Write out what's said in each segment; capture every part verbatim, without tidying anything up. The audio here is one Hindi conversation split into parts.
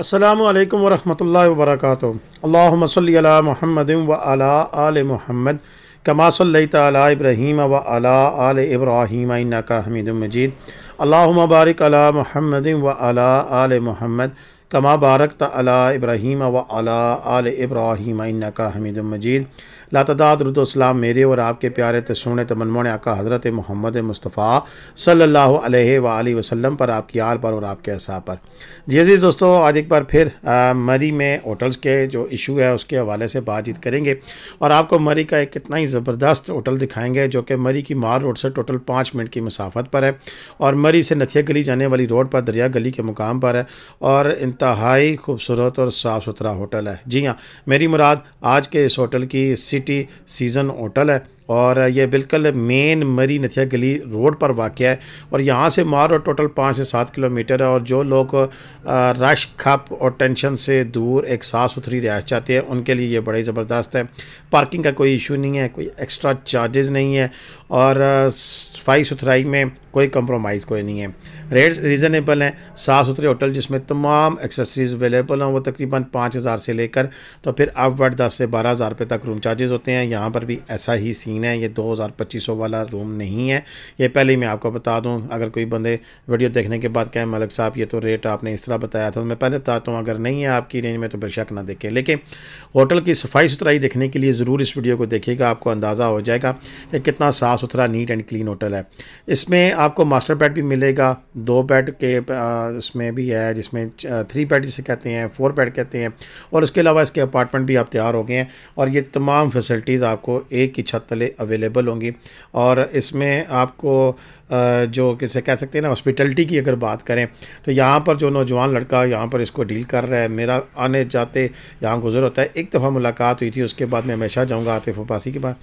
अस्सलामु अलैकुम वरहमतुल्लाहि वबरकातुहु। अल्लाहुम्मा सल्लि अला मुहम्मद व अला आले मुहम्मद कमा सल्लैत अला इब्राहीम व अला आले इब्राहीम इन्नका हमीदुम मजीद। अल्लाहुम्मा बारिक अला मुहम्मद व अला आले मुहम्मद कमा बारकत अला इब्राहीम व अला आले इब्राहीम इन्नका हमीदुम मजीद। ला तदाद दुरूद व सलाम मेरे और आपके प्यारे तसूने तमनमोन आका हज़रत मोहम्मद मुस्तफ़ा सल्लल्लाहु अलैहि व आलिहि वसल्लम पर, आपकी आल पर और आपके असहाब पर। जी अज़ीज़ दोस्तों, आज एक बार फिर आ, मरी में होटल्स के जो इशू है उसके हवाले से बातचीत करेंगे और आपको मरी का एक कितना ही ज़बरदस्त होटल दिखाएँगे जो कि मरी की माल रोड से टोटल पाँच मिनट की मसाफत पर है और मरी से नथिया गली जाने वाली रोड पर दरिया गली के मुकाम पर है और इंतहाई खूबसूरत और साफ़ सुथरा होटल है। जी हाँ, मेरी मुराद आज के इस होटल की सिटी सीज़न होटल है और ये बिल्कुल मेन मरी नथिया गली रोड पर वाक़ है और यहाँ से मार और टोटल पाँच से सात किलोमीटर है। और जो लोग रश खप और टेंशन से दूर एक साफ़ सुथरी रिहाइश चाहते हैं उनके लिए ये बड़ी ज़बरदस्त है। पार्किंग का कोई इशू नहीं है, कोई एक्स्ट्रा चार्जेस नहीं है और सफाई सुथराई में कोई कंप्रोमाइज़ कोई नहीं है। रेट्स रीज़नेबल हैं, साफ़ सुथरे होटल जिसमें तमाम एक्सेसरीज़ अवेलेबल हैं वो तकरीबन पाँच हज़ार से लेकर तो फिर अपवर्ड दस से बारह हज़ार रुपये तक रूम चार्जेस होते हैं। यहाँ पर भी ऐसा ही सीन है, ये दो हज़ार पच्चीस सौ वाला रूम नहीं है। ये पहले ही मैं आपको बता दूँ, अगर कोई बंदे वीडियो देखने के बाद कहें मलिक साहब ये तो रेट आपने इस तरह बताया था, मैं पहले बताता हूँ अगर नहीं है आपकी रेंज में तो बेशक ना देखें। लेकिन होटल की सफाई सुथराई देखने के लिए ज़रूर इस वीडियो को देखिएगा, आपको अंदाज़ा हो जाएगा कि कितना साफ़ सुथरा नीट एंड क्लीन होटल है। इसमें आपको मास्टर बेड भी मिलेगा, दो बेड के इसमें भी है जिसमें थ्री बेड जिसे कहते हैं, फोर बेड कहते हैं और उसके अलावा इसके अपार्टमेंट भी आप तैयार हो गए हैं और ये तमाम फैसिलिटीज़ आपको एक ही छत तले अवेलेबल होंगी। और इसमें आपको जो किसे कह सकते हैं ना हॉस्पिटलिटी की अगर बात करें तो यहाँ पर जो नौजवान लड़का यहाँ पर इसको डील कर रहा है, मेरा आने जाते यहाँ गुजर होता है, एक दफ़ा मुलाकात हुई थी उसके बाद मैं हमेशा जाऊँगा आतिफ अब्बासी के पास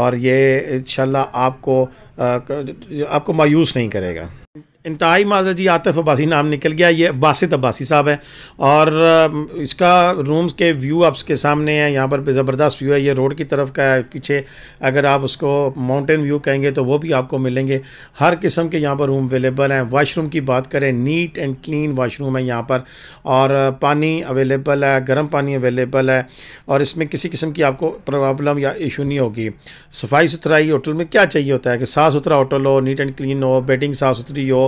और ये इंशाल्लाह आपको आपको मायूस नहीं करेगा। इंतहाई माजर जी, आतिफ अब्बासी नाम निकल गया, ये बासित अब्बासी साहब हैं और इसका रूम्स के व्यू आपके सामने है। यहाँ पर ज़बरदस्त व्यू है, ये रोड की तरफ का है, पीछे अगर आप उसको माउंटेन व्यू कहेंगे तो वो भी आपको मिलेंगे। हर किस्म के यहाँ पर रूम अवेलेबल हैं। वाशरूम की बात करें, नीट एंड क्लीन वाशरूम है यहाँ पर और पानी अवेलेबल है, गर्म पानी अवेलेबल है और इसमें किसी किस्म की आपको प्रॉब्लम या इशू नहीं होगी। सफाई सुथराई होटल में क्या चाहिए होता है कि साफ़ सुथरा होटल हो, नीट एंड क्लीन हो, बेडिंग साफ़ सुथरी हो,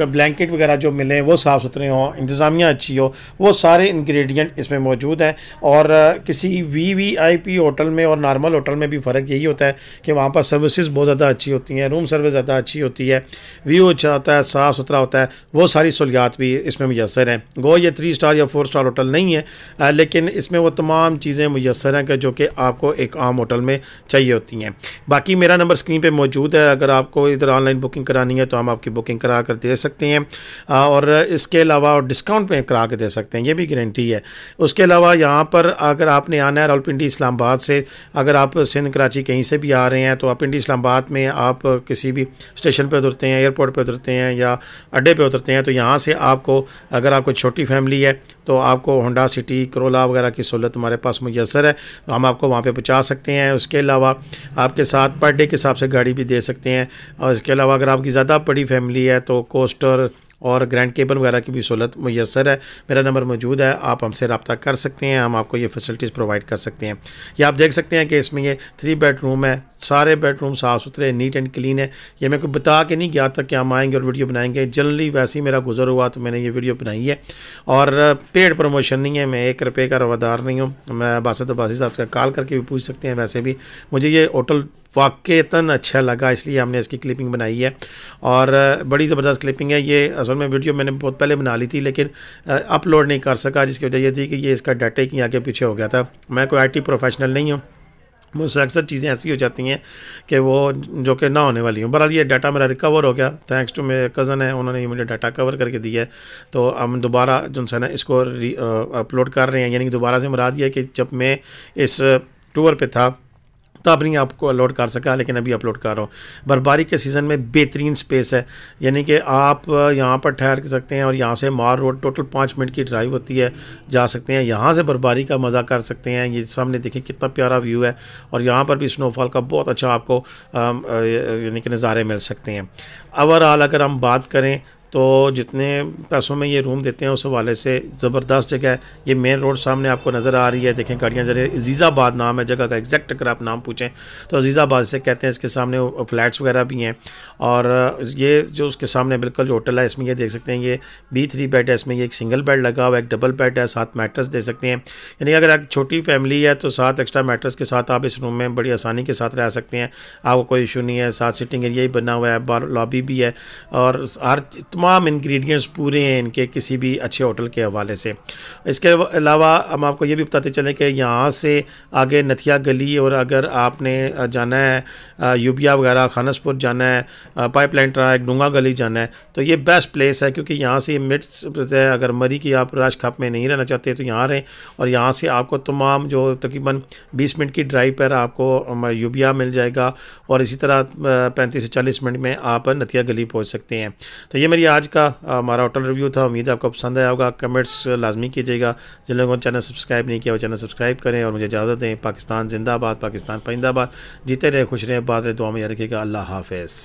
ब्लैंकेट वगैरह जो मिले वो साफ़ सुथरे हों, इंतज़ामिया अच्छी हो, वो सारे इंग्रेडिएंट इसमें मौजूद हैं। और किसी V V I P hotel में और नॉर्मल होटल में भी फ़र्क यही होता है कि वहाँ पर सर्विसेज बहुत ज़्यादा अच्छी होती हैं, रूम सर्विस ज़्यादा अच्छी होती है, व्यू अच्छा होता है, साफ़ सुथरा होता है, वो सारी सहूलियात भी इसमें मुयसर हैं। गो ये three star or four star hotel नहीं है लेकिन इसमें वो तमाम चीज़ें मुयसर हैं कि जो कि आपको एक आम होटल में चाहिए होती हैं। बाकी मेरा नंबर स्क्रीन पर मौजूद है, अगर आपको इधर ऑनलाइन बुकिंग करानी है तो हम आपकी बुकिंग करा कर दे सकते हैं और इसके अलावा और डिस्काउंट में करा के दे सकते हैं, ये भी गारंटी है। उसके अलावा यहाँ पर अगर आपने आना है रावलपिंडी इस्लामाबाद से, अगर आप सिंध कराची कहीं से भी आ रहे हैं तो आप पिंडी इस्लामाबाद में आप किसी भी स्टेशन पर उतरते हैं, एयरपोर्ट पर उतरते हैं या अड्डे पर उतरते हैं तो यहाँ से आपको, अगर आपको छोटी फैमिली है तो आपको होंडा सिटी करोला वगैरह की सहूलत हमारे पास मुयसर है, हम आपको वहाँ पर पहुँचा सकते हैं। उसके अलावा आपके साथ पर डे के हिसाब से गाड़ी भी दे सकते हैं और इसके अलावा अगर आपकी ज़्यादा बड़ी फैमिली है तो कोस्टर और ग्रैंड केबल वगैरह की भी सहूलत मुयसर है। मेरा नंबर मौजूद है, आप हमसे रब्ता कर सकते हैं, हम आपको ये फैसिलिटीज़ प्रोवाइड कर सकते हैं। ये आप देख सकते हैं कि इसमें ये थ्री बेडरूम है, सारे बेडरूम साफ़ सुथरे नीट एंड क्लीन है। ये मैं कोई बता के नहीं गया था कि हम आएँगे और वीडियो बनाएंगे, जनरली वैसे ही मेरा गुजर हुआ तो मैंने ये वीडियो बनाई है और पेड प्रमोशन नहीं है, मैं एक रुपये का रवादार नहीं हूँ। मैं बासित अब्बासी साहब से कॉल करके भी पूछ सकते हैं, वैसे भी मुझे ये होटल वाक़तन अच्छा लगा इसलिए हमने इसकी क्लिपिंग बनाई है और बड़ी ज़बरदस्त क्लिपिंग है। ये असल में वीडियो मैंने बहुत पहले बना ली थी लेकिन अपलोड नहीं कर सका, जिसकी वजह ये थी कि ये इसका डाटा ही आगे पीछे हो गया था। मैं कोई आईटी प्रोफेशनल नहीं हूँ, मुझसे अक्सर चीज़ें ऐसी हो जाती हैं कि वो जो कि ना होने वाली हूँ। बहरहाल ये डाटा मेरा रिकवर हो गया, थैंक्स टू मेरे कज़न है, उन्होंने मुझे डाटा कवर करके दिया है तो हम दोबारा जो है ना इसको अपलोड कर रहे हैं। यानी कि दोबारा से मुराद ये कि जब मैं इस टूर पर था तब नहीं आपको अपलोड कर सका लेकिन अभी अपलोड कर रहा हूँ। बर्फबारी के सीज़न में बेहतरीन स्पेस है, यानी कि आप यहाँ पर ठहर सकते हैं और यहाँ से मार रोड टोटल पाँच मिनट की ड्राइव होती है, जा सकते हैं, यहाँ से बर्फबारी का मज़ा कर सकते हैं। ये सामने देखिए कितना प्यारा व्यू है और यहाँ पर भी स्नोफॉल का बहुत अच्छा आपको यानी कि नज़ारे मिल सकते हैं। ओवरऑल अगर हम बात करें तो जितने पैसों में ये रूम देते हैं उस हवाले से ज़बरदस्त जगह है। ये मेन रोड सामने आपको नज़र आ रही है, देखें गाड़ियाँ जरा। अजीज़ाबाद नाम है जगह का, एग्जैक्ट अगर आप नाम पूछें तो अजीज़ाबाद से कहते हैं। इसके सामने फ्लैट्स वगैरह भी हैं और ये जो उसके सामने बिल्कुल जो होटल है इसमें ये देख सकते हैं, ये बी थ्री बेड है। इसमें ये एक सिंगल बेड लगा हुआ है, एक डबल बेड है, साथ मैट्रेस दे सकते हैं। यानी अगर आप छोटी फैमिली है तो साथ एक्स्ट्रा मैट्रेस के साथ आप इस रूम में बड़ी आसानी के साथ रह सकते हैं, आपको कोई इशू नहीं है। साथ सिटिंग एरिया ही बना हुआ है, बार लॉबी भी है और हर तमाम इंग्रेडिएंट्स पूरे हैं इनके किसी भी अच्छे होटल के हवाले से। इसके अलावा हम आपको ये भी बताते चलें कि यहाँ से आगे नथिया गली, और अगर आपने जाना है यूबिया वगैरह, खानसपुर जाना है, पाइपलाइन ट्रैक, डोंगा गली जाना है तो ये बेस्ट प्लेस है क्योंकि यहाँ से मिड है। अगर मरी की आप राज खाप में नहीं रहना चाहते तो यहाँ रहें और यहाँ से आपको तमाम जो तकरीबन बीस मिनट की ड्राइव पर आपको यूबिया मिल जाएगा और इसी तरह पैंतीस से चालीस मिनट में आप नथिया गली पहुँच सकते हैं। तो ये मेरी आज का हमारा होटल रिव्यू था, उम्मीद है आपको पसंद आया होगा। कमेंट्स लाजमी कीजिएगा, जिन लोगों ने चैनल सब्सक्राइब नहीं किया वो चैनल सब्सक्राइब करें और मुझे इजाज़त दें। पाकिस्तान जिंदाबाद, पाकिस्तान पाइंदाबाद, जीते रहे, खुश रहें, बाद रहे, दुआ में याद रखिएगा। अल्लाह हाफ़िज़।